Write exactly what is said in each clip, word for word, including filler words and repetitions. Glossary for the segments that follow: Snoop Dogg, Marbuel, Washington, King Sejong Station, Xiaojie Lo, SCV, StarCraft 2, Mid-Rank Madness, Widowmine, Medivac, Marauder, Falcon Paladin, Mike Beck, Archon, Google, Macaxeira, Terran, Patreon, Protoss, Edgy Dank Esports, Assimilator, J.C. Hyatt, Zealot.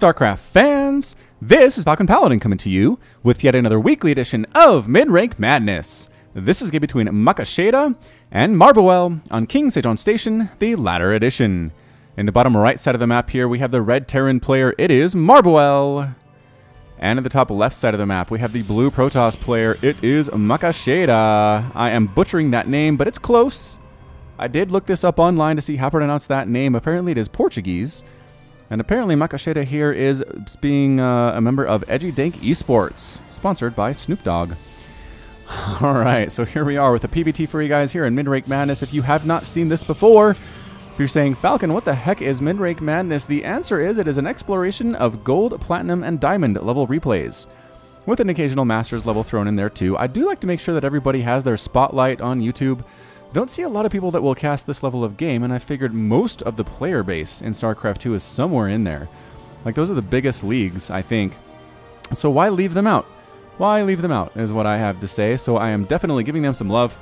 StarCraft fans, this is Falcon Paladin coming to you with yet another weekly edition of Mid-Rank Madness. This is game between Macaxeira and Marbuel on King Sejong Station, the latter edition. In the bottom right side of the map here, we have the red Terran player, it is Marbuel. And in the top left side of the map, we have the blue Protoss player, it is Macaxeira. I am butchering that name, but it's close. I did look this up online to see how to pronounce that name. Apparently it is Portuguese. And apparently Macaxeira here is being uh, a member of Edgy Dank Esports, sponsored by Snoop Dogg. All right, so here we are with a P B T for you guys here in Mid-Rank Madness. If you have not seen this before, if you're saying, Falcon, what the heck is Mid-Rank Madness? The answer is it is an exploration of gold, platinum, and diamond level replays, with an occasional master's level thrown in there too. I do like to make sure that everybody has their spotlight on YouTube. Don't see a lot of people that will cast this level of game, and I figured most of the player base in StarCraft two is somewhere in there. Like, those are the biggest leagues, I think. So why leave them out? Why leave them out is what I have to say, so I am definitely giving them some love.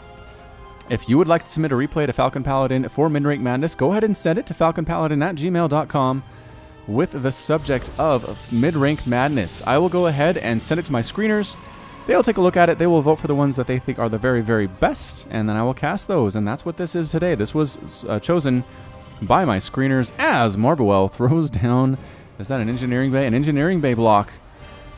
If you would like to submit a replay to Falcon Paladin for Mid-Rank Madness, go ahead and send it to falcon paladin at gmail dot com with the subject of Mid-Rank Madness. I will go ahead and send it to my screeners. They'll take a look at it, they will vote for the ones that they think are the very, very best, and then I will cast those, and that's what this is today. This was uh, chosen by my screeners as Marbuel throws down, is that an engineering bay? An engineering bay block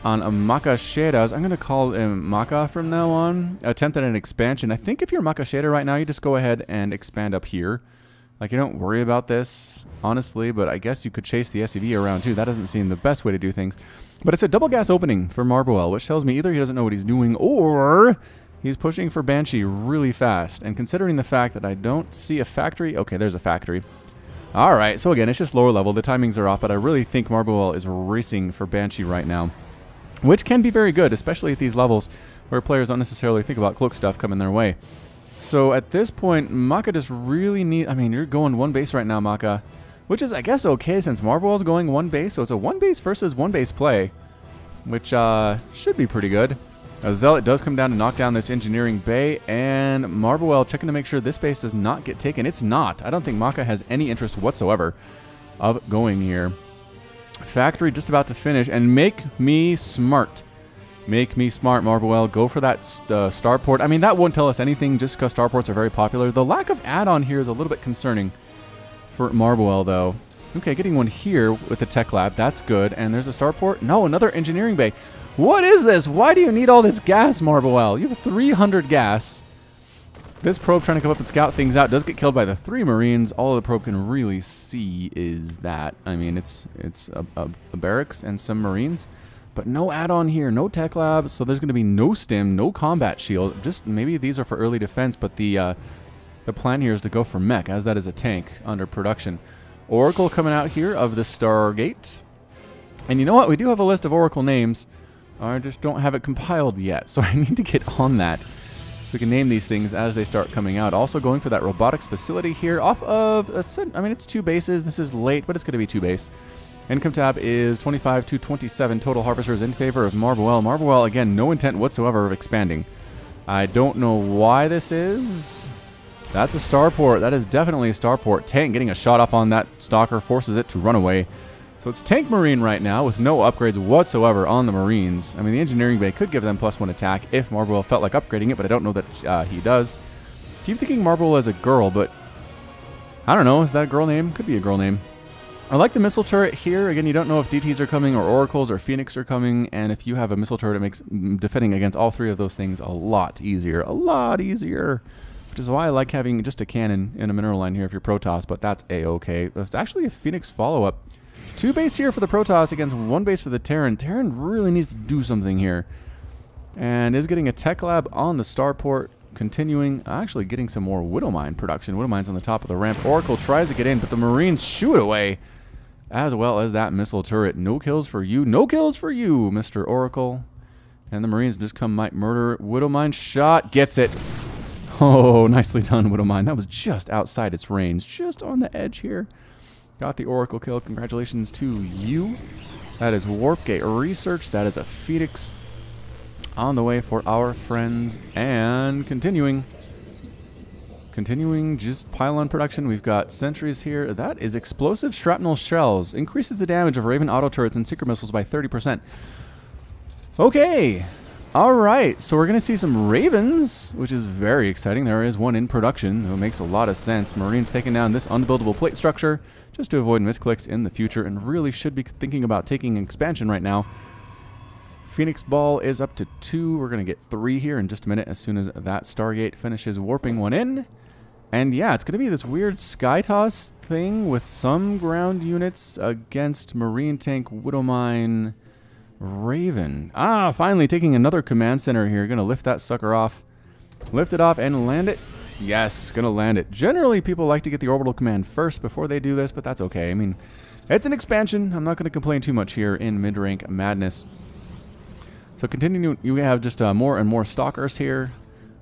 on Macaxeira's. I'm gonna call him Maca from now on. Attempt at an expansion. I think if you're Macaxeira right now, you just go ahead and expand up here. Like, you don't worry about this, honestly, but I guess you could chase the S C V around too. That doesn't seem the best way to do things. But it's a double gas opening for Marbuel, which tells me either he doesn't know what he's doing or he's pushing for Banshee really fast. And considering the fact that I don't see a factory... Okay, there's a factory. All right, so again, it's just lower level. The timings are off, but I really think Marbuel is racing for Banshee right now, which can be very good, especially at these levels where players don't necessarily think about cloak stuff coming their way. So at this point, Maca just really need... I mean, you're going one base right now, Maca, which is, I guess, okay, since Marbuel's going one base, so it's a one base versus one base play, which uh, should be pretty good. A Zealot does come down to knock down this engineering bay, and Marbuel checking to make sure this base does not get taken. It's not. I don't think Maca has any interest whatsoever of going here. Factory just about to finish, and make me smart. Make me smart, Marbuel. Go for that uh, starport. I mean, that won't tell us anything just because starports are very popular. The lack of add-on here is a little bit concerning for Marbuel, though. Okay, getting one here with the tech lab. That's good. And there's a starport. No, another engineering bay. What is this? Why do you need all this gas, Marbuel? You have three hundred gas. This probe trying to come up and scout things out does get killed by the three Marines. All the probe can really see is that, I mean, it's it's a, a, a barracks and some Marines. But no add-on here, no tech lab, so there's going to be no stim, no combat shield. Just maybe these are for early defense, but the... Uh, The plan here is to go for mech, as that is a tank under production. Oracle coming out here of the Stargate. And you know what? We do have a list of Oracle names. I just don't have it compiled yet, so I need to get on that so we can name these things as they start coming out. Also going for that robotics facility here off of... A, I mean, it's two bases. This is late, but it's going to be two base. Income tab is twenty-five to twenty-seven. Total harvesters in favor of Marbuel. Marbuel, again, no intent whatsoever of expanding. I don't know why this is... That's a starport. That is definitely a starport. Tank getting a shot off on that stalker forces it to run away. So it's tank marine right now with no upgrades whatsoever on the Marines. I mean, the engineering bay could give them plus one attack if Marbuel felt like upgrading it, but I don't know that uh, he does. I keep thinking Marbuel is a girl, but I don't know. Is that a girl name? Could be a girl name. I like the missile turret here. Again, you don't know if D Ts are coming or Oracles or Phoenix are coming, and if you have a missile turret, it makes defending against all three of those things a lot easier. A lot easier. Which is why I like having just a cannon and a mineral line here if you're Protoss, but that's a-okay. It's actually a Phoenix follow-up. Two base here for the Protoss against one base for the Terran. Terran really needs to do something here. And is getting a tech lab on the starport, continuing, actually getting some more Widowmine production. Widowmine's on the top of the ramp. Oracle tries to get in, but the Marines shoot away, as well as that missile turret. No kills for you. No kills for you, Mister Oracle. And the Marines just come might murder. Widowmine shot gets it. Oh, nicely done, Widowmine. That was just outside its range, just on the edge here. Got the Oracle kill. Congratulations to you. That is Warp Gate Research. That is a Phoenix on the way for our friends. And continuing, Continuing just pylon production, we've got sentries here. That is explosive shrapnel shells. Increases the damage of Raven auto turrets and secret missiles by thirty percent. Okay. All right. So we're going to see some Ravens, which is very exciting. There is one in production. It makes a lot of sense. Marines taking down this unbuildable plate structure just to avoid misclicks in the future, and really should be thinking about taking an expansion right now. Phoenix Ball is up to two. We're going to get three here in just a minute as soon as that Stargate finishes warping one in. And yeah, it's going to be this weird sky toss thing with some ground units against Marine Tank, Widowmine, Raven. Ah, finally taking another command center here. Going to lift that sucker off. Lift it off and land it. Yes, going to land it. Generally, people like to get the orbital command first before they do this, but that's okay. I mean, it's an expansion. I'm not going to complain too much here in Mid-Rank Madness. So continuing, you have just uh, more and more Stalkers here.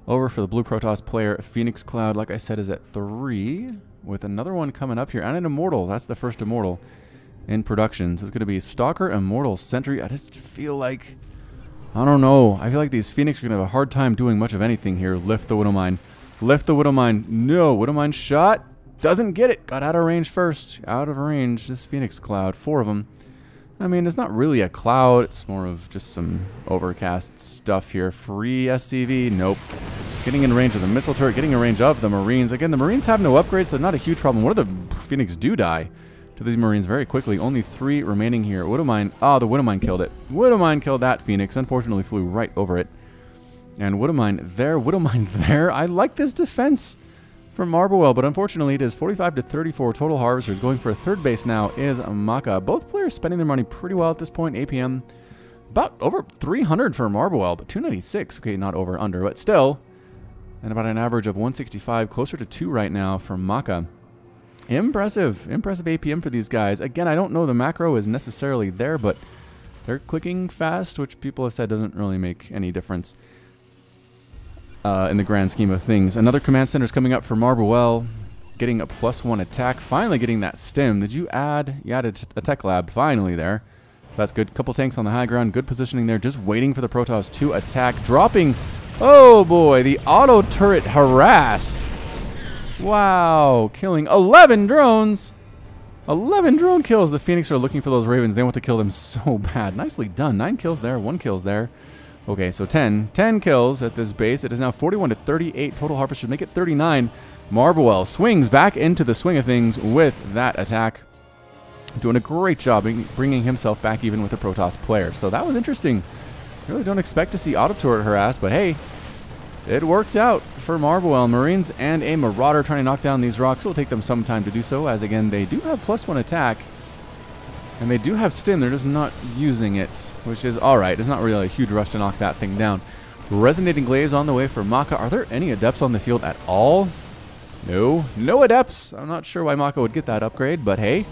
Over for the Blue Protoss player, Phoenix Cloud, like I said, is at three, with another one coming up here, and an Immortal. That's the first Immortal in production. So it's going to be Stalker, Immortal, Sentry. I just feel like, I don't know, I feel like these Phoenix are going to have a hard time doing much of anything here. Lift the Widowmine. Lift the Widowmine. No, Widowmine shot. Doesn't get it. Got out of range first. Out of range, this Phoenix Cloud, four of them. I mean, it's not really a cloud. It's more of just some overcast stuff here. Free S C V. Nope. Getting in range of the missile turret. Getting in range of the Marines. Again, the Marines have no upgrades, so they're not a huge problem. What if the Phoenix do die to these Marines very quickly? Only three remaining here. Widowmine. Ah, the Widowmine killed it. Widowmine killed that Phoenix. Unfortunately, flew right over it. And Widowmine there. Widowmine there. I like this defense from Marbuel, but unfortunately it is forty-five to thirty-four total harvesters. Going for a third base now is Maka. Both players spending their money pretty well at this point. A P M about over three hundred for Marbuel, but two ninety-six. Okay, not over, under, but still. And about an average of one sixty-five, closer to two right now for Maka. Impressive, impressive A P M for these guys. Again, I don't know the macro is necessarily there, but they're clicking fast, which people have said doesn't really make any difference. Uh, in the grand scheme of things. Another command center is coming up for Marbuel, getting a plus one attack. Finally getting that stim. Did you add? You added a tech lab finally there. So that's good. Couple tanks on the high ground. Good positioning there. Just waiting for the Protoss to attack. Dropping. Oh boy. The auto turret harass. Wow. Killing eleven drones. eleven drone kills. The Phoenix are looking for those Ravens. They want to kill them so bad. Nicely done. nine kills there. one kills there. Okay, so ten. ten kills at this base. It is now forty-one to thirty-eight. Total harvest should make it thirty-nine. Marbuel swings back into the swing of things with that attack. Doing a great job bringing himself back even with a Protoss player. So that was interesting. Really don't expect to see auto turret harass, but hey, it worked out for Marbuel. Marines and a Marauder trying to knock down these rocks. It will take them some time to do so, as again, they do have plus one attack. And they do have stim, they're just not using it, which is alright. It's not really a huge rush to knock that thing down. Resonating Glaives on the way for Maka. Are there any Adepts on the field at all? No. No Adepts! I'm not sure why Maka would get that upgrade, but hey,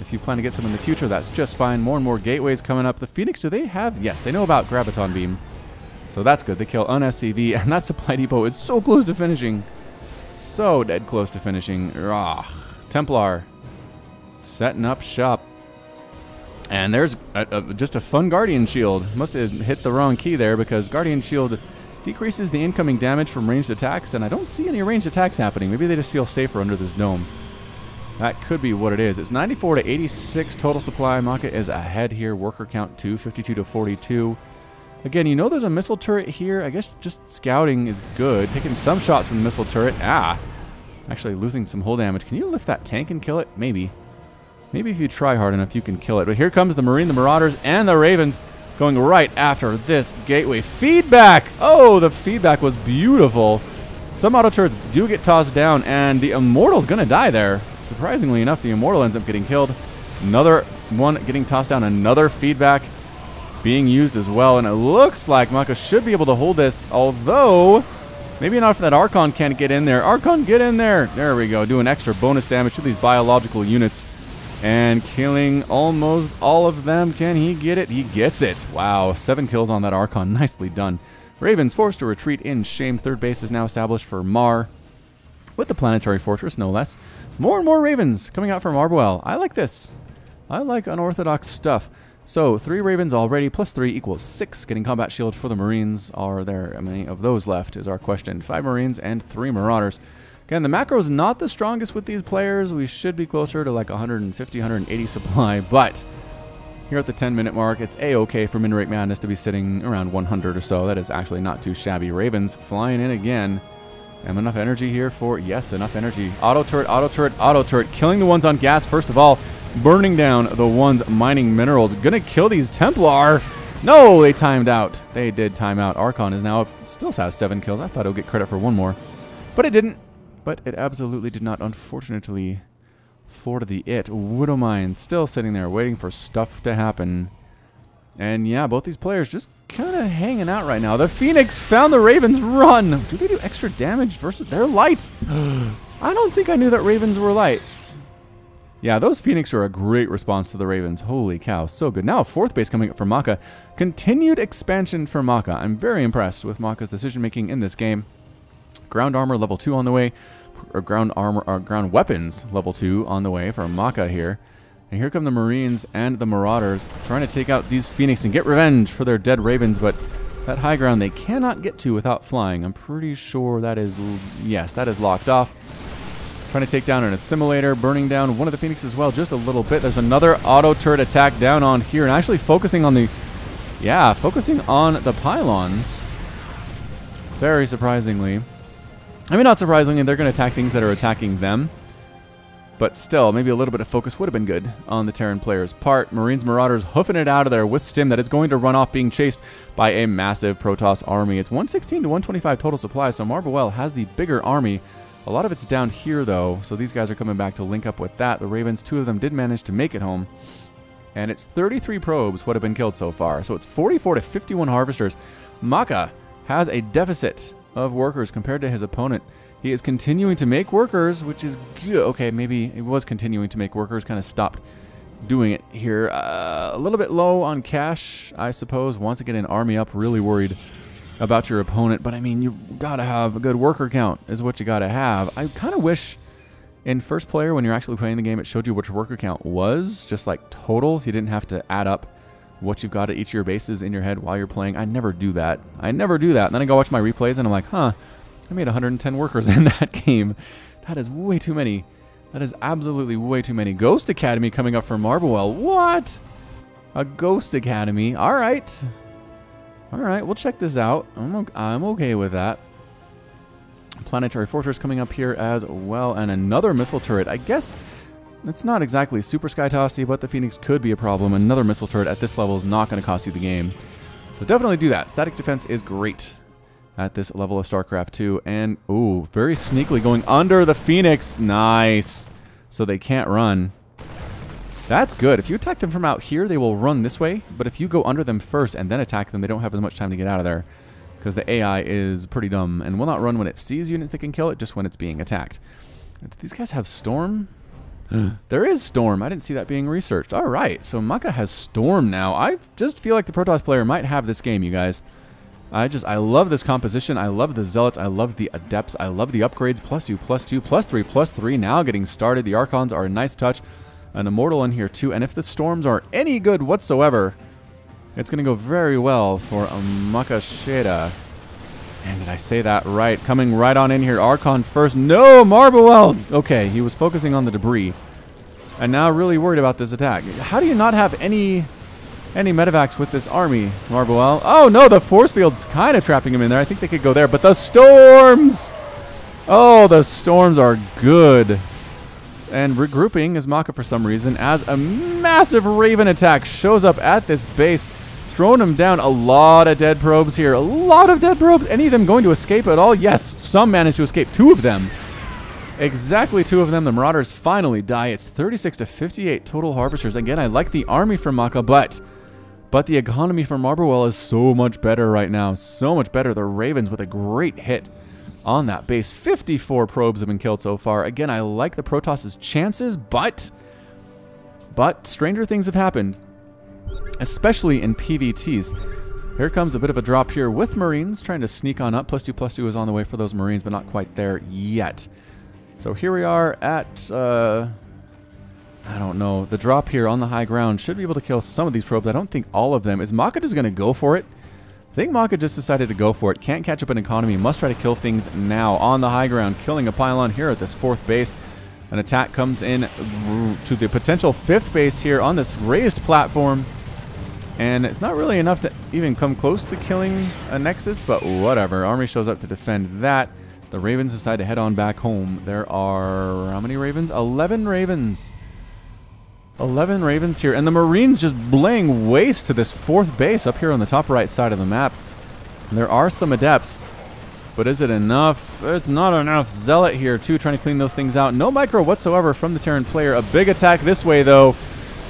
if you plan to get some in the future, that's just fine. More and more gateways coming up. The Phoenix, do they have? Yes, they know about Graviton Beam. So that's good. They kill an S C V, and that Supply Depot is so close to finishing. So dead close to finishing. Ugh. Templar. Setting up shop. And there's a, a, just a fun Guardian Shield. Must have hit the wrong key there, because Guardian Shield decreases the incoming damage from ranged attacks, and I don't see any ranged attacks happening. Maybe they just feel safer under this dome. That could be what it is. It's ninety-four to eighty-six total supply. Maka is ahead here. Worker count two, fifty-two to forty-two. Again, you know there's a missile turret here. I guess just scouting is good. Taking some shots from the missile turret. Ah, actually losing some hull damage. Can you lift that tank and kill it? Maybe. Maybe if you try hard enough, you can kill it. But here comes the Marine, the Marauders, and the Ravens going right after this gateway. Feedback! Oh, the feedback was beautiful. Some auto turrets do get tossed down, and the Immortal's going to die there. Surprisingly enough, the Immortal ends up getting killed. Another one getting tossed down. Another feedback being used as well. And it looks like Maka should be able to hold this, although maybe not if that Archon can't get in there. Archon, get in there! There we go. Doing extra bonus damage to these biological units. And killing almost all of them. Can he get it? He gets it. Wow, seven kills on that Archon. Nicely done. Ravens forced to retreat in shame. Third base is now established for Mar, with the Planetary Fortress, no less. More and more Ravens coming out from Marbuel. I like this. I like unorthodox stuff. So, three Ravens already, plus three equals six. Getting Combat Shield for the Marines. Are there many of those left is our question. Five Marines and three Marauders. Again, the macro is not the strongest with these players. We should be closer to like one fifty, one eighty supply, but here at the ten minute mark, it's a-okay for Mid-Rank Madness to be sitting around one hundred or so. That is actually not too shabby. Ravens flying in again. And enough energy here for, yes, enough energy. Auto turret, auto turret, auto turret. Killing the ones on gas, first of all. Burning down the ones mining minerals. Gonna kill these Templar. No, they timed out. They did time out. Archon is now, still has seven kills. I thought it would get credit for one more, but it didn't. But it absolutely did not, unfortunately, for the it. Widowmine still sitting there waiting for stuff to happen. And yeah, both these players just kind of hanging out right now. The Phoenix found the Ravens. Run. Do they do extra damage versus their light? I don't think I knew that Ravens were light. Yeah, those Phoenix are a great response to the Ravens. Holy cow, so good. Now, fourth base coming up for Maka. Continued expansion for Maka. I'm very impressed with Maka's decision-making in this game. Ground armor level two on the way. Or ground armor, or ground weapons level two on the way for Maka here. And here come the Marines and the Marauders trying to take out these Phoenix and get revenge for their dead Ravens, but that high ground they cannot get to without flying. I'm pretty sure that is, yes, that is locked off. Trying to take down an assimilator, burning down one of the Phoenix as well, just a little bit. There's another auto turret attack down on here, and actually focusing on the, yeah, focusing on the pylons. Very surprisingly. I mean, not surprisingly, they're going to attack things that are attacking them. But still, maybe a little bit of focus would have been good on the Terran player's part. Marines, Marauders hoofing it out of there with Stim that is going to run off being chased by a massive Protoss army. It's one sixteen to one twenty-five total supply, so Marbuel has the bigger army. A lot of it's down here, though, so these guys are coming back to link up with that. The Ravens, two of them did manage to make it home. And it's thirty-three probes what have been killed so far. So it's forty-four to fifty-one harvesters. Maka has a deficit of workers compared to his opponent. He is continuing to make workers, which is good. Okay, maybe it was continuing to make workers, kind of stopped doing it here. Uh, a little bit low on cash, I suppose. Wants to get an army up, really worried about your opponent, but I mean, you gotta have a good worker count is what you gotta have. I kind of wish in first player, when you're actually playing the game, it showed you what your worker count was, just like totals. You didn't have to add up what you've got at each of your bases in your head while you're playing. I never do that. I never do that. And then I go watch my replays and I'm like, huh, I made one hundred ten workers in that game. That is way too many. That is absolutely way too many. Ghost Academy coming up for Marbuel. What? A Ghost Academy. All right. All right, we'll check this out. I'm, I'm okay with that. Planetary Fortress coming up here as well, and another missile turret. I guess it's not exactly super sky tossy, but the Phoenix could be a problem. Another missile turret at this level is not going to cost you the game. So definitely do that. Static defense is great at this level of StarCraft two. And, ooh, very sneakily going under the Phoenix. Nice. So they can't run. That's good. If you attack them from out here, they will run this way. But if you go under them first and then attack them, they don't have as much time to get out of there. Because the A I is pretty dumb and will not run when it sees units that can kill it, just when it's being attacked. Do these guys have Storm? There is Storm. I didn't see that being researched. All right. So Maka has Storm now. I just feel like the Protoss player might have this game, you guys. I just, I love this composition. I love the Zealots. I love the Adepts. I love the upgrades. Plus two, plus two, plus three, plus three. Now getting started. The Archons are a nice touch. An Immortal in here too, and if the Storms are any good whatsoever, it's going to go very well for a Macaxeira. And did I say that right? Coming right on in here, Archon first. No, Marbuel! Okay, he was focusing on the debris, and now really worried about this attack. How do you not have any any medevacs with this army, Marbuel? Oh no, the force field's kind of trapping him in there. I think they could go there, but the Storms! Oh, the Storms are good. And regrouping is Maka for some reason as a massive Raven attack shows up at this base, throwing him down. A lot of dead probes here. A lot of dead probes. Any of them going to escape at all? Yes, some managed to escape. Two of them. Exactly two of them. The Marauders finally die. It's thirty-six to fifty-eight total harvesters. Again, I like the army for Maka, but but the economy for Marbuel is so much better right now. So much better. The Ravens with a great hit on that base. fifty-four probes have been killed so far. Again, I like the Protoss's chances, but but stranger things have happened, especially in P V Ts. Here comes a bit of a drop here with Marines trying to sneak on up. Plus two, plus two is on the way for those Marines, but not quite there yet. So here we are at, uh, I don't know, the drop here on the high ground. Should be able to kill some of these probes. I don't think all of them. Is Maka just going to go for it? I think Maka just decided to go for it. Can't catch up an economy. Must try to kill things now. On the high ground, killing a pylon here at this fourth base. An attack comes in to the potential fifth base here on this raised platform. And it's not really enough to even come close to killing a Nexus, but whatever. Army shows up to defend that. The Ravens decide to head on back home. There are... how many Ravens? eleven Ravens. eleven Ravens here, and the Marines just laying waste to this fourth base up here on the top right side of the map. There are some Adepts, but is it enough? It's not enough. Zealot here too, trying to clean those things out. No micro whatsoever from the Terran player. A big attack this way though.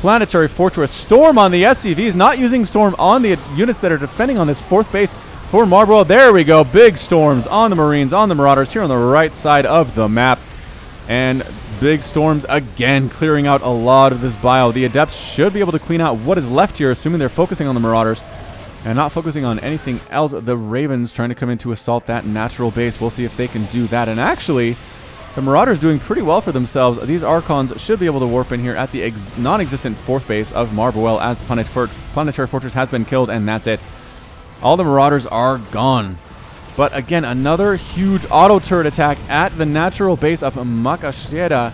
Planetary Fortress. Storm on the S C Vs, not using Storm on the units that are defending on this fourth base for Marbuel. There we go. Big Storms on the Marines, on the Marauders here on the right side of the map. And... big storms again, clearing out a lot of this bio. The Adepts should be able to clean out what is left here, assuming they're focusing on the Marauders and not focusing on anything else. The Ravens trying to come in to assault that natural base. We'll see if they can do that. And actually, the Marauders doing pretty well for themselves. These Archons should be able to warp in here at the ex non-existent fourth base of Marbuel as the planet for Planetary Fortress has been killed, and that's it. All the Marauders are gone. But again, another huge auto turret attack at the natural base of Macaxeira.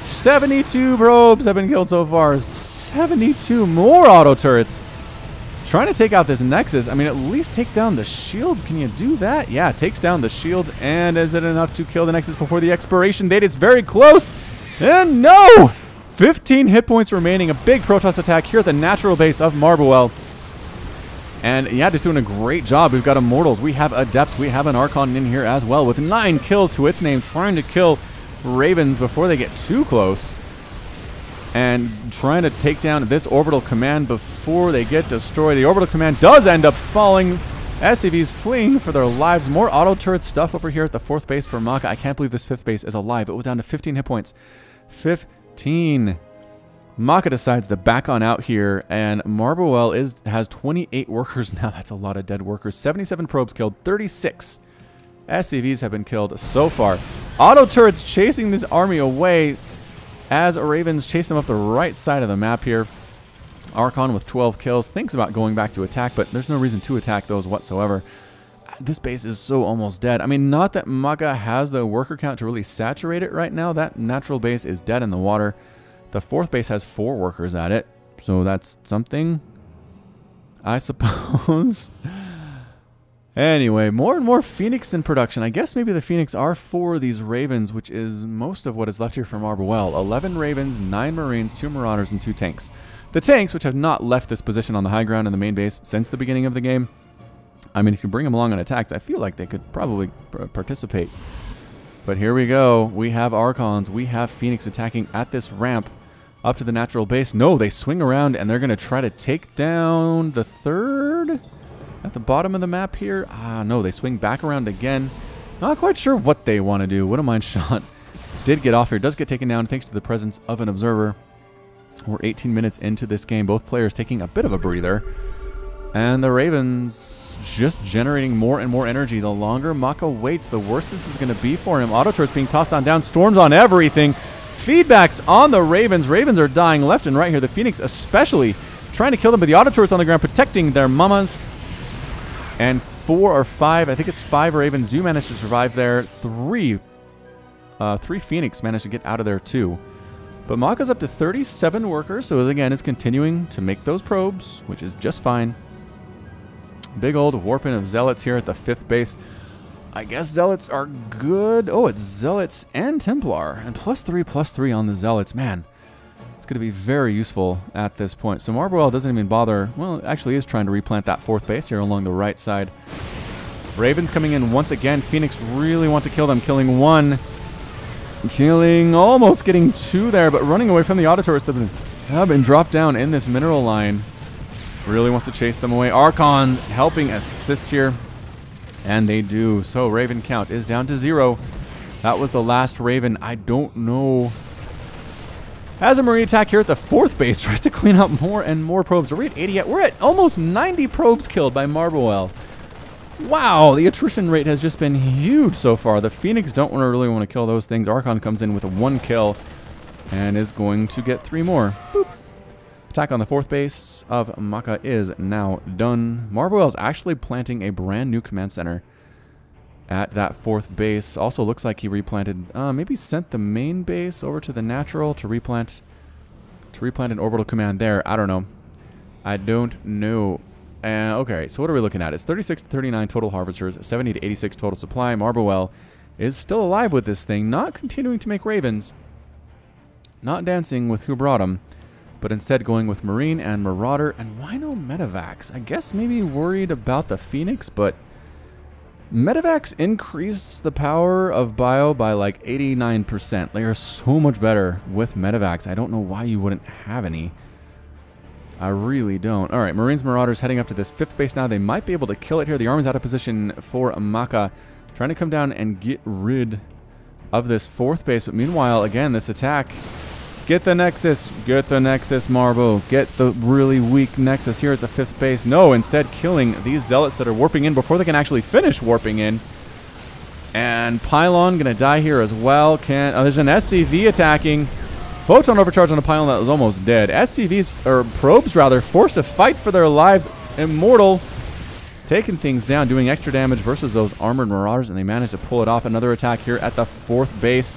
seventy-two probes have been killed so far. seventy-two more auto turrets. Trying to take out this Nexus. I mean, at least take down the shields. Can you do that? Yeah, takes down the shields. And is it enough to kill the Nexus before the expiration date? It's very close. And no! fifteen hit points remaining. A big Protoss attack here at the natural base of Marbuel. And yeah, just doing a great job. We've got Immortals, we have Adepts, we have an Archon in here as well with nine kills to its name, trying to kill Ravens before they get too close. And trying to take down this Orbital Command before they get destroyed. The Orbital Command does end up falling. S C Vs fleeing for their lives. More auto turret stuff over here at the fourth base for Maka. I can't believe this fifth base is alive. It was down to fifteen hit points. fifteen. Maka decides to back on out here, and Marbuel is has twenty-eight workers now. That's a lot of dead workers. seventy-seven probes killed, thirty-six S C Vs have been killed so far. Auto turrets chasing this army away as Ravens chase them up the right side of the map here. Archon with twelve kills thinks about going back to attack, but there's no reason to attack those whatsoever. This base is so almost dead. I mean, not that Maka has the worker count to really saturate it right now. That natural base is dead in the water. The fourth base has four workers at it, so that's something, I suppose. Anyway, more and more Phoenix in production. I guess maybe the Phoenix are for these Ravens, which is most of what is left here for Marbuel. eleven Ravens, nine Marines, two Marauders, and two Tanks. The Tanks, which have not left this position on the high ground in the main base since the beginning of the game. I mean, if you bring them along on attacks, I feel like they could probably participate. But here we go. We have Archons. We have Phoenix attacking at this ramp up to the natural base. No, they swing around and they're going to try to take down the third at the bottom of the map here. Ah, no, they swing back around again. Not quite sure what they want to do. What a mind shot. Did get off here. Does get taken down thanks to the presence of an observer. We're eighteen minutes into this game. Both players taking a bit of a breather. And the Ravens just generating more and more energy. The longer Maka waits, the worse this is going to be for him. Auto turrets being tossed on down. Storms on everything. Feedbacks on the Ravens. Ravens are dying left and right here. The Phoenix especially trying to kill them. But the auto turrets on the ground protecting their mamas. And four or five, I think it's five Ravens do manage to survive there. Three, uh, three Phoenix managed to get out of there too. But Maka's up to thirty-seven workers. So again, it's continuing to make those probes, which is just fine. Big old warping of Zealots here at the fifth base. I guess Zealots are good. Oh, it's Zealots and Templar. And plus three, plus three on the Zealots. Man, it's going to be very useful at this point. So Marbuel doesn't even bother. Well, actually is trying to replant that fourth base here along the right side. Ravens coming in once again. Phoenix really want to kill them. Killing one. Killing, almost getting two there. But running away from the auto turrets that have been dropped down in this mineral line. Really wants to chase them away. Archon helping assist here. And they do. So Raven count is down to zero. That was the last Raven. I don't know. As a Marine attack here at the fourth base tries to clean up more and more probes. Are we at eighty yet? We're at almost ninety probes killed by Marbuel. Wow, the attrition rate has just been huge so far. The Phoenix don't want to really want to kill those things. Archon comes in with one kill and is going to get three more. Boop. Attack on the fourth base of Maka is now done. Marbuel is actually planting a brand new command center at that fourth base. Also looks like he replanted, uh, maybe sent the main base over to the natural to replant, to replant an orbital command there. I don't know. I don't know. Uh, okay, so what are we looking at? It's thirty-six to thirty-nine total harvesters, seventy to eighty-six total supply. Marbuel is still alive with this thing, not continuing to make ravens, not dancing with who brought him, but instead going with Marine and Marauder. And why no Medivacs? I guess maybe worried about the Phoenix, but Medivacs increase the power of bio by like eighty-nine percent. They are so much better with Medivacs. I don't know why you wouldn't have any. I really don't. All right, Marines, Marauders heading up to this fifth base now. They might be able to kill it here. The army's out of position for Maka, trying to come down and get rid of this fourth base. But meanwhile, again, this attack... Get the Nexus. Get the Nexus, Marbo. Get the really weak Nexus here at the fifth base. No, instead killing these Zealots that are warping in before they can actually finish warping in. And Pylon going to die here as well. Can't, oh, there's an S C V attacking. Photon overcharge on a Pylon that was almost dead. S C Vs, or probes rather, forced to fight for their lives. Immortal taking things down, doing extra damage versus those armored Marauders, and they managed to pull it off. Another attack here at the fourth base.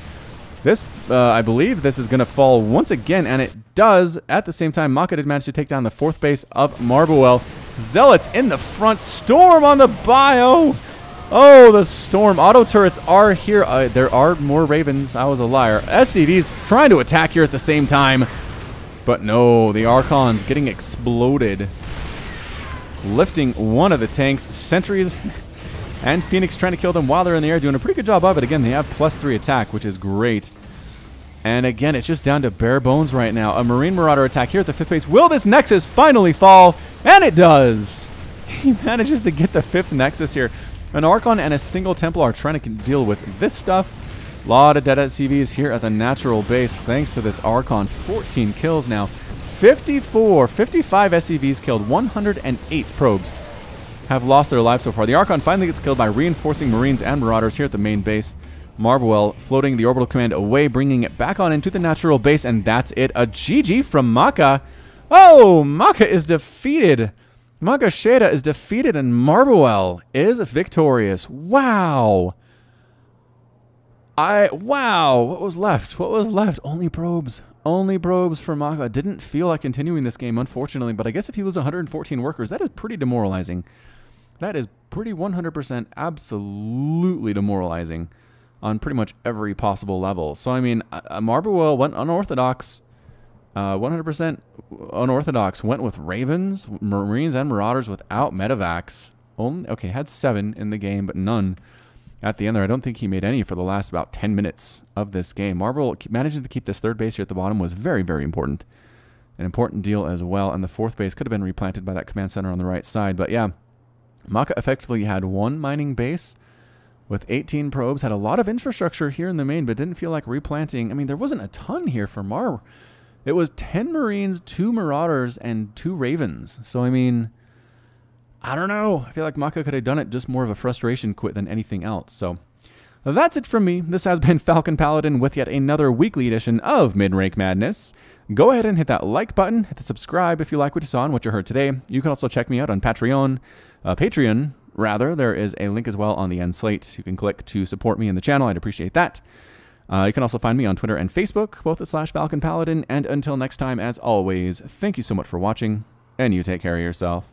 This, uh, I believe this is going to fall once again, and it does. At the same time, Maka did manage to take down the fourth base of Marbuel. Zealots in the front, Storm on the bio. Oh, the Storm. Auto turrets are here. Uh, there are more Ravens. I was a liar. S C Vs trying to attack here at the same time. But no, the Archons getting exploded. Lifting one of the tanks. Sentries... And Phoenix trying to kill them while they're in the air, doing a pretty good job of it. Again, they have plus three attack, which is great. And again, it's just down to bare bones right now. A Marine Marauder attack here at the fifth base. Will this Nexus finally fall? And it does! He manages to get the fifth Nexus here. An Archon and a single Templar are trying to deal with this stuff. A lot of dead S C Vs here at the natural base, thanks to this Archon. fourteen kills now. fifty-four, fifty-five S C Vs killed, one hundred eight probes have lost their lives so far. The Archon finally gets killed by reinforcing Marines and Marauders here at the main base. Marbuel floating the orbital command away, bringing it back on into the natural base, and that's it. A G G from Maka. Oh, Maka is defeated. Macaxeira is defeated, and Marbuel is victorious. Wow. I, wow. What was left? What was left? Only probes. Only probes for Maka. Didn't feel like continuing this game, unfortunately, but I guess if you lose one hundred fourteen workers, that is pretty demoralizing. That is pretty one hundred percent absolutely demoralizing on pretty much every possible level. So, I mean, uh, Marbuel went unorthodox, uh, one hundred percent unorthodox, went with Ravens, Marines, and Marauders without Medivacs. Only, okay, had seven in the game, but none at the end there. I don't think he made any for the last about ten minutes of this game. Marbuel managing to keep this third base here at the bottom was very, very important. An important deal as well. And the fourth base could have been replanted by that command center on the right side. But, yeah. Maka effectively had one mining base with eighteen probes, had a lot of infrastructure here in the main, but didn't feel like replanting. I mean, there wasn't a ton here for Mar. It was ten Marines, two Marauders, and two Ravens. So, I mean, I don't know. I feel like Maka could have done it, just more of a frustration quit than anything else. So, that's it from me. This has been Falcon Paladin with yet another weekly edition of Mid-Rank Madness. Go ahead and hit that like button, hit the subscribe if you like what you saw and what you heard today. You can also check me out on Patreon. Uh, Patreon, rather. There is a link as well on the end slate. You can click to support me in the channel. I'd appreciate that. Uh, you can also find me on Twitter and Facebook, both at slash Falcon Paladin. And until next time, as always, thank you so much for watching, and you take care of yourself.